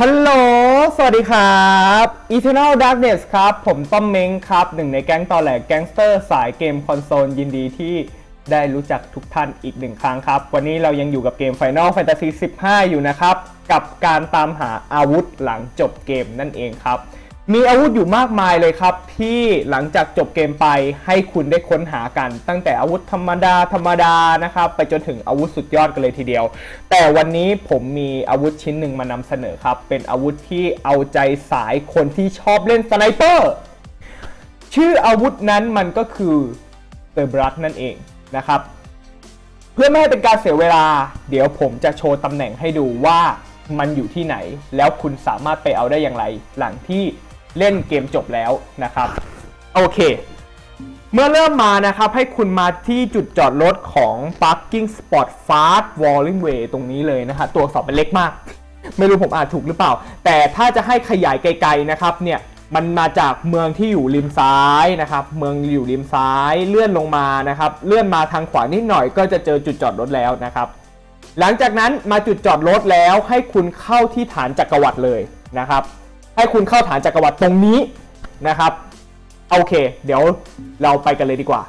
ฮัลโหลสวัสดีครับ Eternal Darkness ครับผมต้อมเม้งครับหนึ่งในแก๊งตอแหลกแก๊งสเตอร์สายเกมคอนโซลยินดีที่ได้รู้จักทุกท่านอีกหนึ่งครั้งครับวันนี้เรายังอยู่กับเกม Final Fantasy XV อยู่นะครับกับการตามหาอาวุธหลังจบเกมนั่นเองครับมีอาวุธอยู่มากมายเลยครับที่หลังจากจบเกมไปให้คุณได้ค้นหากันตั้งแต่อาวุธธรรมดานะครับไปจนถึงอาวุธสุดยอดกันเลยทีเดียวแต่วันนี้ผมมีอาวุธชิ้นหนึ่งมานำเสนอครับเป็นอาวุธที่เอาใจสายคนที่ชอบเล่นสไนเปอร์ชื่ออาวุธนั้นมันก็คือ Cerberus นั่นเองนะครับเพื่อไม่ให้เป็นการเสียเวลาเดี๋ยวผมจะโชว์ตำแหน่งให้ดูว่ามันอยู่ที่ไหนแล้วคุณสามารถไปเอาได้อย่างไรหลังที่เล่นเกมจบแล้วนะครับโอเคเมื่อเริ่มมานะครับให้คุณมาที่จุดจอดรถของ Parking Spot Fast Walling Way ตรงนี้เลยนะฮะตัวอักษรเป็นเล็กมากไม่รู้ผมอ่านถูกหรือเปล่าแต่ถ้าจะให้ขยายไกลๆนะครับเนี่ยมันมาจากเมืองที่อยู่ริมซ้ายนะครับเมืองอยู่ริมซ้ายเลื่อนลงมานะครับเลื่อนมาทางขวานิดหน่อยก็จะเจอจุดจอดรถแล้วนะครับหลังจากนั้นมาจุดจอดรถแล้วให้คุณเข้าที่ฐานจักรวรรดิเลยนะครับให้คุณเข้าฐานจักรวรรดิตรงนี้นะครับโอเคเดี๋ยวเราไปกันเลยดีกว่า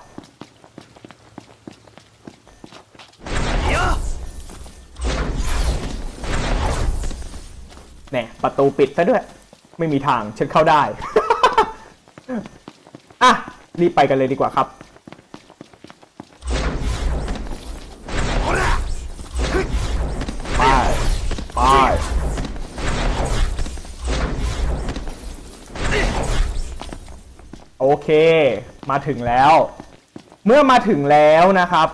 เนี่ยประตูปิดซะด้วยไม่มีทางฉันเข้าได้ อ่ะรีบไปกันเลยดีกว่าครับไปโอเคมาถึงแล้วเมื่อมาถึงแล้วนะครับ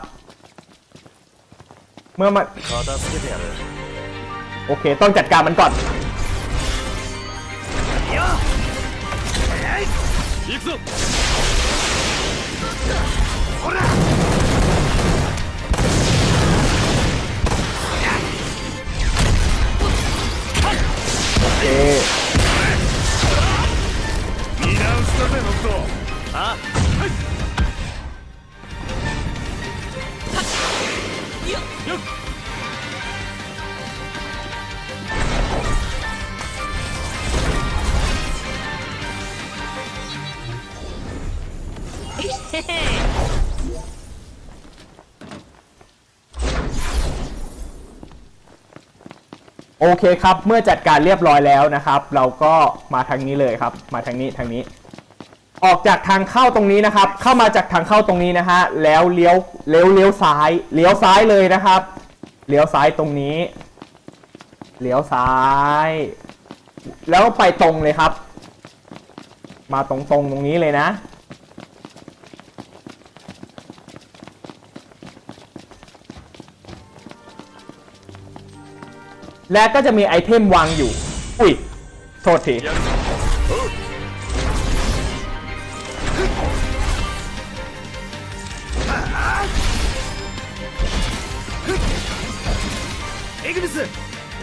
เมื่อมาโอเคต้องจัดการมันก่อนโอเคโอเคครับเมื่อจัดการเรียบร้อยแล้วนะครับเราก็มาทางนี้เลยครับมาทางนี้ออกจากทางเข้าตรงนี้นะครับเข้ามาจากทางเข้าตรงนี้นะฮะแล้วเลี้ยวซ้ายเลยนะครับเลี้ยวซ้ายตรงนี้เลี้ยวซ้ายแล้วไปตรงเลยครับมาตรงนี้เลยนะและก็จะมีไอเทมวางอยู่อุ๊ยโทษที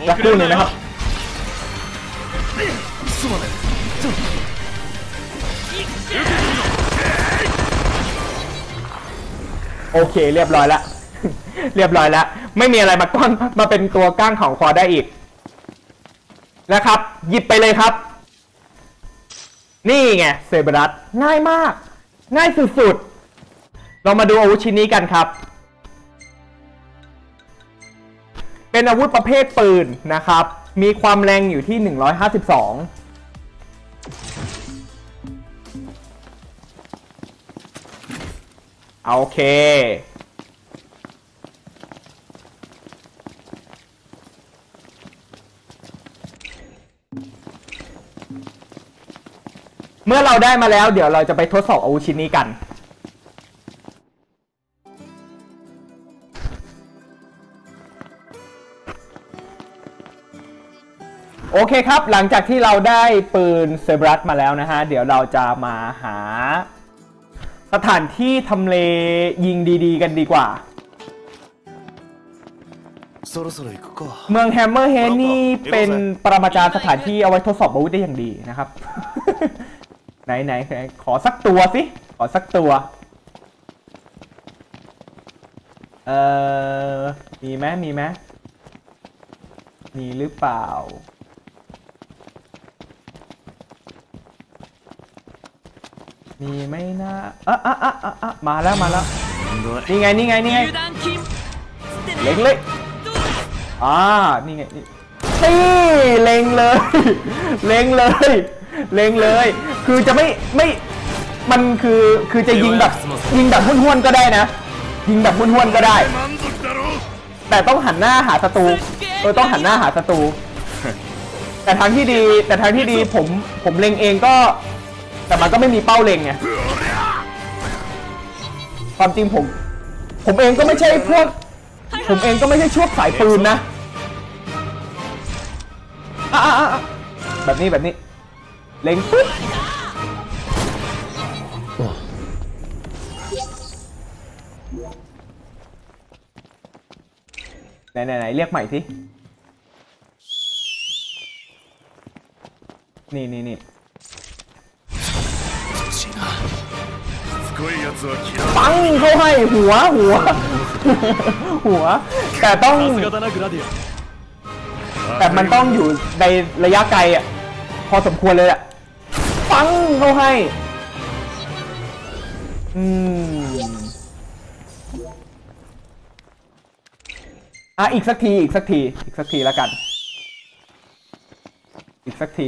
รักดูหน่อยนะครับโอเคเรียบร้อยแล้วไม่มีอะไรมาก้อนมาเป็นตัวก้างของคอได้อีกนะครับหยิบไปเลยครับนี่ไงเซเบรัสง่ายมากง่ายสุดๆเรามาดูอาวุธชิ้นนี้กันครับเป็นอาวุธประเภทปืนนะครับมีความแรงอยู่ที่152โอเคเมื่อเราได้มาแล้วเดี๋ยวเราจะไปทดสอบอาวุธชิ้นนี้กันโอเคครับหลังจากที่เราได้ปืนเซอร์เบรัสมาแล้วนะฮะเดี๋ยวเราจะมาหาสถานที่ทำเลยิงดีๆกันดีกว่าเมืองแฮมเมอร์เฮดนี่เป็นปรมาจารย์สถานที่เอาไว้ทดสอบอาวุธได้อย่างดีนะครับไหนขอสักตัวสิขอสักตัวมีไหมมีหรือเปล่า มีไหมนะมาแล้วมาแล้วนี่ไงนี่ไงนี่ไงเล็งเลยนี่ไงนี่เล็งเลยเล็งเลยเล็งเลยคือจะไม่มันคือจะยิงแบบห้วนๆก็ได้นะยิงแบบห้วนๆก็ได้แต่ต้องหันหน้าหาศัตรูต้องหันหน้าหาศัตรูแต่ทางที่ดีผมเล็งเองก็แต่มันก็ไม่มีเป้าเล็งไงความจริงผมเองก็ไม่ใช่พวกผมเองก็ไม่ใช่ชั่วสายปืนนะแบบนี้เล็งปุ๊บไหนเรียกใหม่สินี่ปังเขาให้หัวแต่มันต้องอยู่ในระยะไกลอ่ะพอสมควรเลยอ่ะปังเขาให้อีกสักทีละกันอีกสักที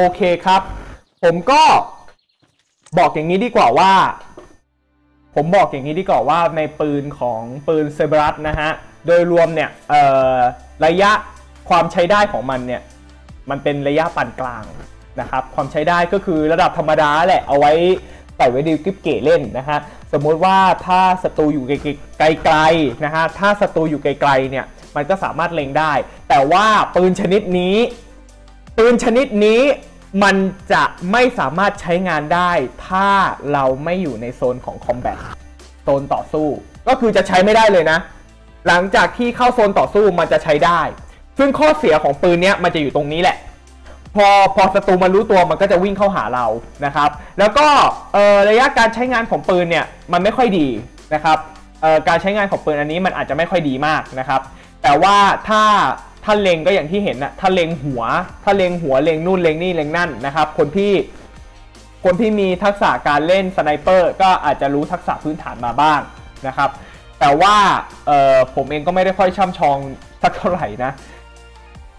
โอเคครับผมก็บอกอย่างนี้ดีกว่าว่าในปืนของปืน Cerberus นะฮะโดยรวมเนี่ยระยะความใช้ได้ของมันเนี่ยมันเป็นระยะปานกลางนะครับความใช้ได้ก็คือระดับธรรมดาแหละเอาไว้ใส่ไว้ดิวกิ๊บเก๋เล่นนะฮะสมมุติว่าถ้าศัตรูอยู่ไกลๆนะฮะถ้าศัตรูอยู่ไกลๆเนี่ยมันก็สามารถเล็งได้แต่ว่าปืนชนิดนี้มันจะไม่สามารถใช้งานได้ถ้าเราไม่อยู่ในโซนของคอมแบทโซนต่อสู้ก็คือจะใช้ไม่ได้เลยนะหลังจากที่เข้าโซนต่อสู้มันจะใช้ได้ซึ่งข้อเสียของปืนเนี้ยมันจะอยู่ตรงนี้แหละพอศัตรูมันรู้ตัวมันก็จะวิ่งเข้าหาเรานะครับแล้วก็ระยะการใช้งานของปืนเนี่ยมันไม่ค่อยดีนะครับการใช้งานของปืนอันนี้มันอาจจะไม่ค่อยดีมากนะครับแต่ว่าถ้าเล็งก็อย่างที่เห็นนะถ้าเล็งหัวเล็งนู่นเล็งนี่เล็งนั่นนะครับคนที่มีทักษะการเล่นสไนเปอร์ก็อาจจะรู้ทักษะพื้นฐานมาบ้างนะครับแต่ว่าผมเองก็ไม่ได้ค่อยช่ำชองสักเท่าไหร่นะ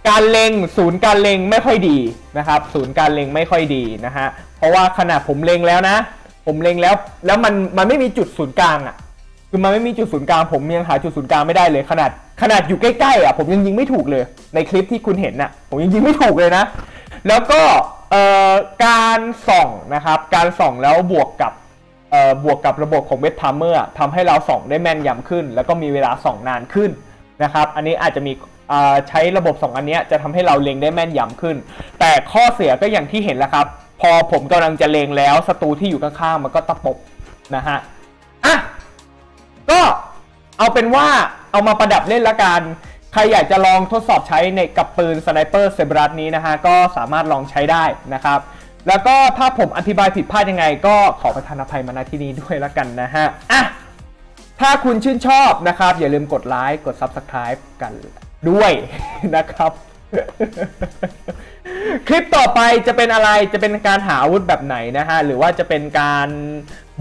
การเล็งศูนย์การเล็งไม่ค่อยดีนะครับศูนย์การเล็งไม่ค่อยดีนะฮะเพราะว่าขณะผมเล็งแล้วนะแล้วมันไม่มีจุดศูนย์กลางอ่ะคือมันไม่มีจุดศูนย์กลางผมยังหาจุดศูนย์กลางไม่ได้เลยขนาดอยู่ใกล้ๆอ่ะผมยังยิงไม่ถูกเลยในคลิปที่คุณเห็นน่ะผมยังยิงไม่ถูกเลยนะแล้วก็การส่องนะครับการส่องแล้วบวกกับระบบของเวทไทม์เมอร์ทำให้เราส่องได้แม่นยำขึ้นแล้วก็มีเวลาส่องนานขึ้นนะครับอันนี้อาจจะมีใช้ระบบส่องอันนี้จะทำให้เราเล็งได้แม่นยำขึ้นแต่ข้อเสียก็อย่างที่เห็นแล้วครับพอผมกำลังจะเล็งแล้วศัตรูที่อยู่ข้างๆมันก็ตะปบนะฮะก็เอาเป็นว่าเอามาประดับเล่นละกันใครอยากจะลองทดสอบใช้ในกับปืนสไนเปอร์ Cerberus นี้นะฮะก็สามารถลองใช้ได้นะครับแล้วก็ถ้าผมอธิบายผิดพลาดยังไงก็ขอประทานอภัยมาณที่นี้ด้วยละกันนะฮะถ้าคุณชื่นชอบนะครับอย่าลืมกดไลค์กด Subscribe กันด้วยนะครับคลิปต่อไปจะเป็นอะไรจะเป็นการหาอาวุธแบบไหนนะฮะหรือว่าจะเป็นการ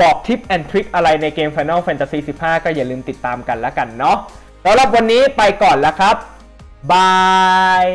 บอกทิปแอนทริคอะไรในเกม Final Fantasy 15 ก็อย่าลืมติดตามกันละกันเนาะสำหรับวันนี้ไปก่อนแล้วครับบาย